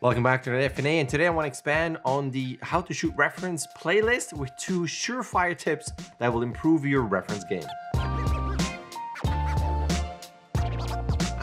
Welcome back to the FNA, and today I want to expand on the How to Shoot Reference playlist with 2 surefire tips that will improve your reference game. I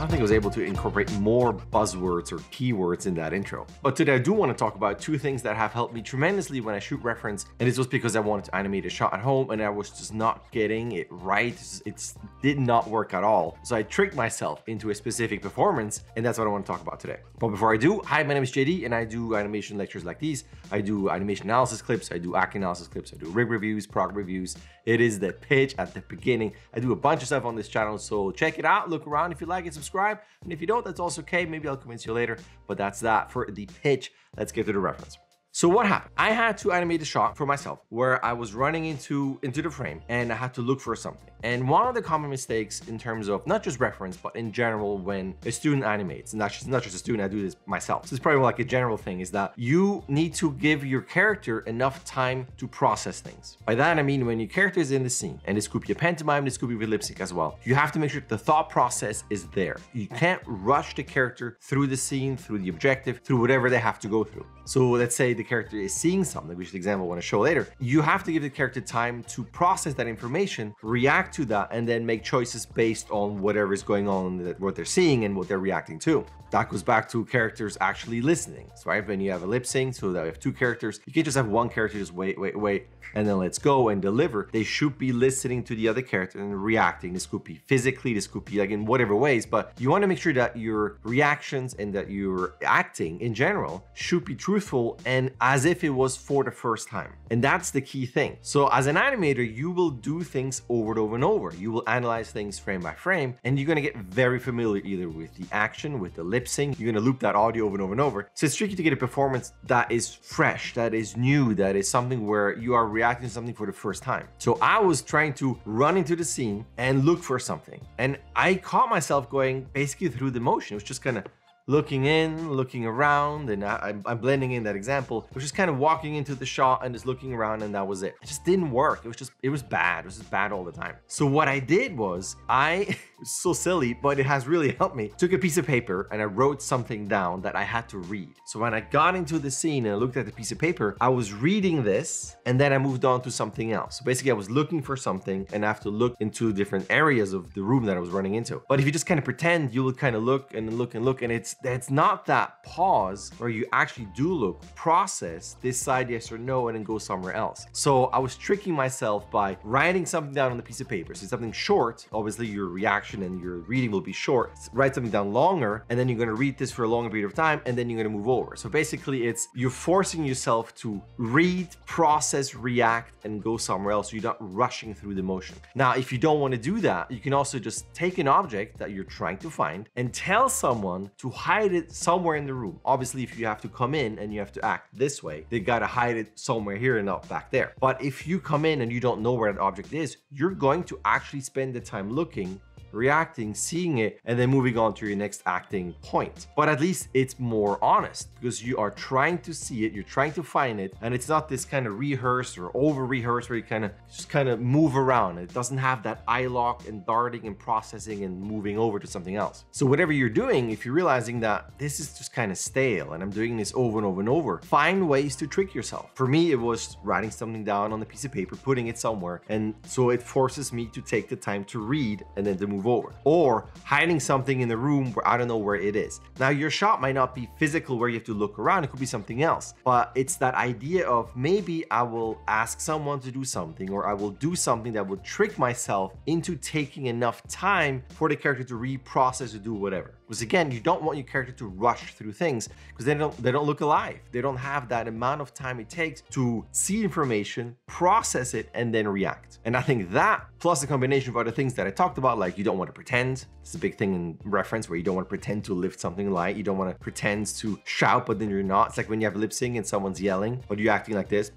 don't think I was able to incorporate more buzzwords or keywords in that intro. But today I do want to talk about 2 things that have helped me tremendously when I shoot reference, and this was because I wanted to animate a shot at home and I was just not getting it right. It did not work at all. So I tricked myself into a specific performance, and that's what I want to talk about today. But before I do, hi, my name is JD and I do animation lectures like these. I do animation analysis clips, I do acting analysis clips, I do rig reviews, prog reviews. It is the pitch at the beginning. I do a bunch of stuff on this channel, so check it out, look around. If you like it, subscribe, and if you don't, that's also okay. Maybe I'll convince you later, but that's that for the pitch. Let's get to the reference. So what happened? I had to animate a shot for myself where I was running into the frame and I had to look for something. And one of the common mistakes in terms of not just reference, but in general, when a student animates, and that's not just a student, I do this myself. So it's probably like a general thing, is that you need to give your character enough time to process things. By that, I mean, when your character is in the scene, and this could be a pantomime, this could be with lip sync as well, you have to make sure the thought process is there. You can't rush the character through the scene, through the objective, through whatever they have to go through. So let's say the character is seeing something, which is the example I want to show later. You have to give the character time to process that information, react to that, and then make choices based on whatever is going on, what they're seeing and what they're reacting to. That goes back to characters actually listening, right? When you have a lip sync, so that we have 2 characters, you can't just have one character just wait, and then let's go and deliver. They should be listening to the other character and reacting. This could be physically, this could be like in whatever ways, but you want to make sure that your reactions and that your acting in general should be truthful and as if it was for the first time. And that's the key thing. So as an animator, you will do things over and over and over. You will analyze things frame by frame, and you're going to get very familiar either with the action, with the lip sync. You're going to loop that audio over and over and over. So it's tricky to get a performance that is fresh, that is new, that is something where you are reacting to something for the first time. So I was trying to run into the scene and look for something. And I caught myself going basically through the motion. It was just kind of looking in, looking around, and I'm blending in that example, which is kind of walking into the shot and just looking around, and that was it. It just didn't work. It was bad. It was just bad all the time. So what I did was it's so silly, but it has really helped me. Took a piece of paper and I wrote something down that I had to read. So when I got into the scene and I looked at the piece of paper, I was reading this and then I moved on to something else. So basically I was looking for something and I have to look into different areas of the room that I was running into. But if you just kind of pretend, you will kind of look and look and look, and it's not that pause where you actually do look, process, decide yes or no, and then go somewhere else. So I was tricking myself by writing something down on the piece of paper. So it's something short, obviously your reaction and your reading will be short. Write something down longer, and then you're going to read this for a longer period of time, and then you're going to move over. So basically you're forcing yourself to read, process, react, and go somewhere else. You're not rushing through the motion. Now, if you don't want to do that, you can also just take an object that you're trying to find and tell someone to hide it somewhere in the room. Obviously, if you have to come in and you have to act this way, they got to hide it somewhere here and not back there. But if you come in and you don't know where that object is, you're going to actually spend the time looking, reacting, seeing it, and then moving on to your next acting point. But at least it's more honest because you are trying to see it, you're trying to find it, and it's not this kind of rehearsed or over-rehearsed where you kind of move around. It doesn't have that eye lock and darting and processing and moving over to something else. So whatever you're doing, if you're realizing that this is just kind of stale and I'm doing this over and over and over, find ways to trick yourself. For me, it was writing something down on a piece of paper, putting it somewhere, and so it forces me to take the time to read and then to move over, or hiding something in the room where I don't know where it is. Now, your shot might not be physical where you have to look around, it could be something else, but it's that idea of maybe I will ask someone to do something, or I will do something that will trick myself into taking enough time for the character to reprocess or do whatever. Because again, you don't want your character to rush through things because they don't look alive. They don't have that amount of time it takes to see information, process it, and then react. And I think that, plus a combination of other things that I talked about, like you don't want to pretend. It's a big thing in reference where you don't want to pretend to lift something light. You don't want to pretend to shout, but then you're not. It's like when you have lip sync and someone's yelling, but you're acting like this,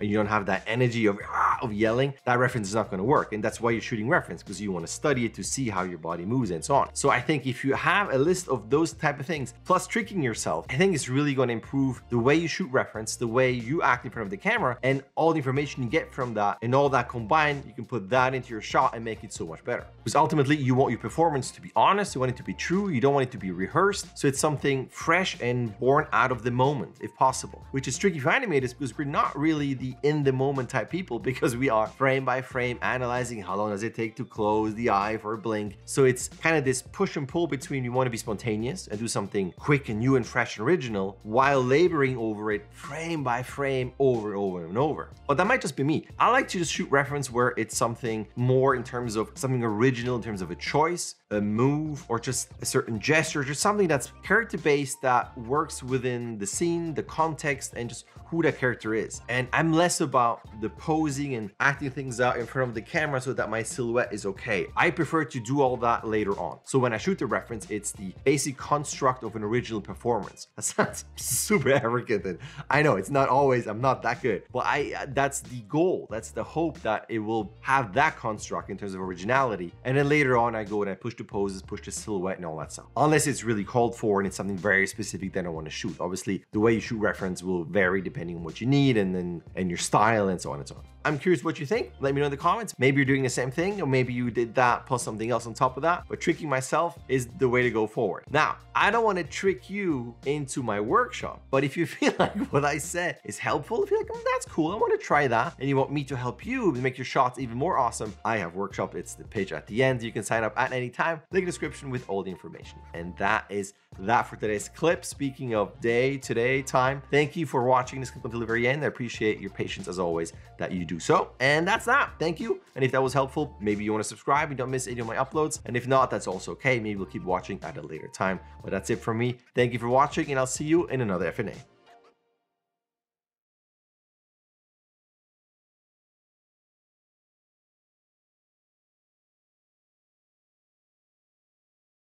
and you don't have that energy of lot of yelling, that reference is not going to work. And that's why you're shooting reference, because you want to study it to see how your body moves and so on. So I think if you have a list of those type of things, plus tricking yourself, I think it's really going to improve the way you shoot reference, the way you act in front of the camera, and all the information you get from that and all that combined, you can put that into your shot and make it so much better. Because ultimately you want your performance to be honest, you want it to be true, you don't want it to be rehearsed. So it's something fresh and born out of the moment, if possible, which is tricky for animators because we're not really the in the moment type people, because we are frame by frame analyzing how long does it take to close the eye for a blink. So it's kind of this push and pull between you want to be spontaneous and do something quick and new and fresh and original while laboring over it frame by frame over and over and over. But that might just be me. I like to just shoot reference where it's something more in terms of something original, in terms of a choice, a move, or just a certain gesture, just something that's character based that works within the scene, the context, and just who that character is. And I'm less about the posing and acting things out in front of the camera so that my silhouette is okay. I prefer to do all that later on. So when I shoot the reference, it's the basic construct of an original performance. That sounds super arrogant, and I know it's not always, I'm not that good, but that's the goal. That's the hope, that it will have that construct in terms of originality. And then later on, I go and I push the poses, push the silhouette and all that stuff. Unless it's really called for and it's something very specific that I want to shoot. Obviously, the way you shoot reference will vary depending on what you need and your style and so on and so on. I'm curious what you think. Let me know in the comments. Maybe you're doing the same thing, or maybe you did that plus something else on top of that, but tricking myself is the way to go forward. Now, I don't want to trick you into my workshop, but if you feel like what I said is helpful, if you're like, oh, that's cool, I want to try that, and you want me to help you make your shots even more awesome, I have workshop. It's the page at the end. You can sign up at any time. Link in the description with all the information. And that is that for today's clip. Speaking of today, time, thank you for watching this clip until the very end. I appreciate your patience as always that you do so. And that's that. Thank you. And if that was helpful, maybe you want to subscribe and don't miss any of my uploads. And if not, that's also okay. Maybe we'll keep watching at a later time. But that's it from me. Thank you for watching, and I'll see you in another FNA.